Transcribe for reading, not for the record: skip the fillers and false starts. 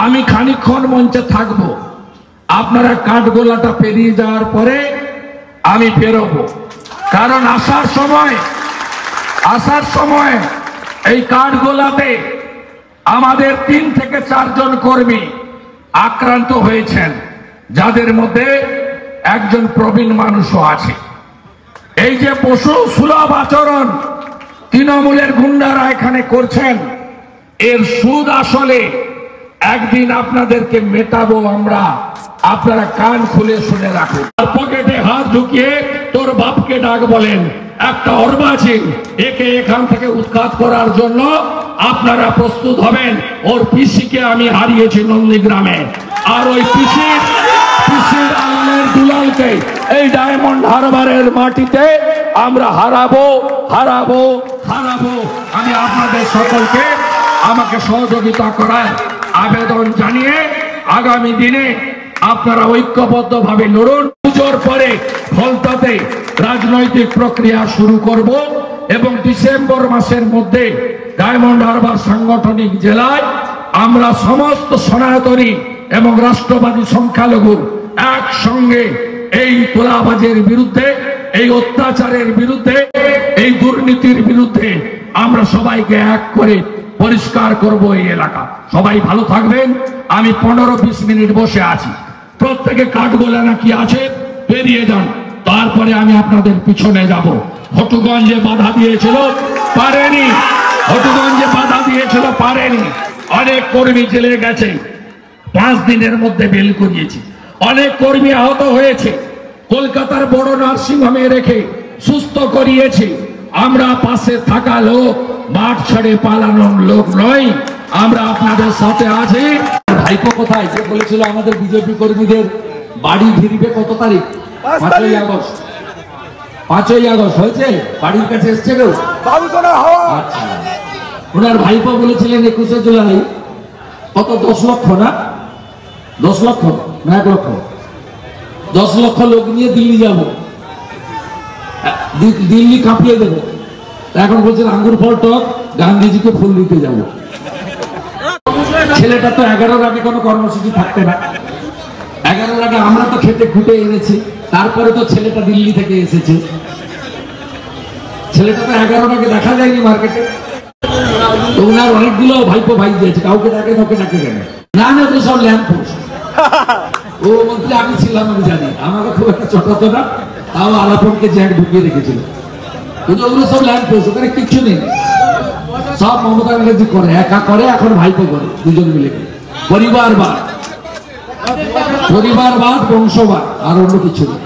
आमी खानिकक्षण मंचे थाकबो आपनारा काठगोलाटा पेरिये जाओयार परे आमी पेरोबो कारण आसार समय एई काठगोलाते आमादेर 3 থেকে 4 जन कर्मी आक्रांत हयेछेन जादेर मध्ये एकजन प्रवीण मानुषो आछे। एई जे पशु सुलभ आचरण तृणमूलेर गुंडारा एखाने करछेन एर सूद आसले एकदिन आपनादेरके मेटाबो आमरा आपनारा कान खुले शुने राखुन। पकेटे हाथ ढुकिए तोर बापके डाक बोलेन एकटा अर्बाचीन एके एखान थेके उत्खात करार जोन्नो आपनारा प्रस्तुत हबेन। ओर पिसिके आमी हारिएछि नंदीग्रामे आर ओई पिसिर आंगनेर दुलालके एई डायमंड हारबारेर माटिते आमरा हाराबो हाराबो हाराबो। आमी आपनादेर सकलके आमाके सहयोगिता करार आवेदन जानिए आगामी दिने आपनारा ऐक्यबद्धभावे लड़ुन। पूजोर परे फलताते राजनैतिक प्रक्रिया शुरू करब एबं डिसेम्बर मासेर मध्ये डायमंड हार्बर सांगठनिक जेलाय आमरा समस्त सनातनी एबं राष्ट्रवादी संख्यालघु एक संगे एई तोलाबाजेर बिरुद्धे एई अत्याचारेर बिरुद्धे एई दुर्नीतिर बिरुद्धे आमरा सबाइके एक करे परिष्कार करब এই এলাকা। সবাই ভালো থাকবেন। আমি 15-20 মিনিট বসে আছি। প্রত্যেককে কাঠগোলা নাকি আছে বেরিয়ে যান, তারপরে আমি আপনাদের পিছনে যাব। হটুগঞ্জে বাধা দিয়েছিল পারেনি, অনেক কর্মী জেলে গেছে, 5 দিনের মধ্যে বেল করিয়েছি, অনেক কর্মী আহত হয়েছে, কলকাতার বড় নার্সিং হোমে রেখে সুস্থ করিয়েছি। আমরা পাশে থাকা লোক, মাঠ ছেড়ে পালানোর লোক নয়, আমরা আপনাদের সাথে আছি। ভাইপো কোথায় যে বলেছিল আমাদের বিজেপি কর্মীদের বাড়ি ঘিরবে, কত তারিখ? 5 আগস্ট। 5 আগস্ট হয়েছে, বাড়ির কাছে এসেছে কেউ? আচ্ছা, ওনার ভাইপো বলেছিলেন 21শে জুলাই। কত? 10 লক্ষ না? 10 লক্ষ না 1 লক্ষ? 10 লক্ষ লোক নিয়ে দিল্লি যাবো, দিল্লি কাঁপিয়ে দেবো। এখন বলছেন আঙ্গুর ফল টক, গান্ধীজিকে ফুল দিতে যাব। ছেলেটা তো 11-র আগে কোনো কর্মসূচি থাকতে না, 11-র আগে আমরা তো খেতে খুঁটে এনেছি, তারপরে তো ছেলেটা দিল্লি থেকে এসেছে, ছেলেটা তো 11-র আগে দেখা যায়নি মার্কেটে। তো ওনার অনেকগুলো ভাইপো ভাই দিয়েছে, কাউকে ডাকে কাউকে ডাকে কেন না, না তো সব ল্যাম্প পোস্ট। ও বলতে আমি ছিলাম, আমি জানি, আমাকে খুব একটা চটাতো না, তাও আলাপনকে জ্যাক ঢুকিয়ে রেখেছিল। ওগুলো সব ল্যাম্প পোস্ট, ওখানে কিচ্ছু নেই, সব মমতা ব্যানার্জি করে, একা করে, এখন ভাইপো করে, দুজন মিলে। পরিবারবাদ, পরিবারবাদ, বংশবাদ, আর অন্য কিছু নেই।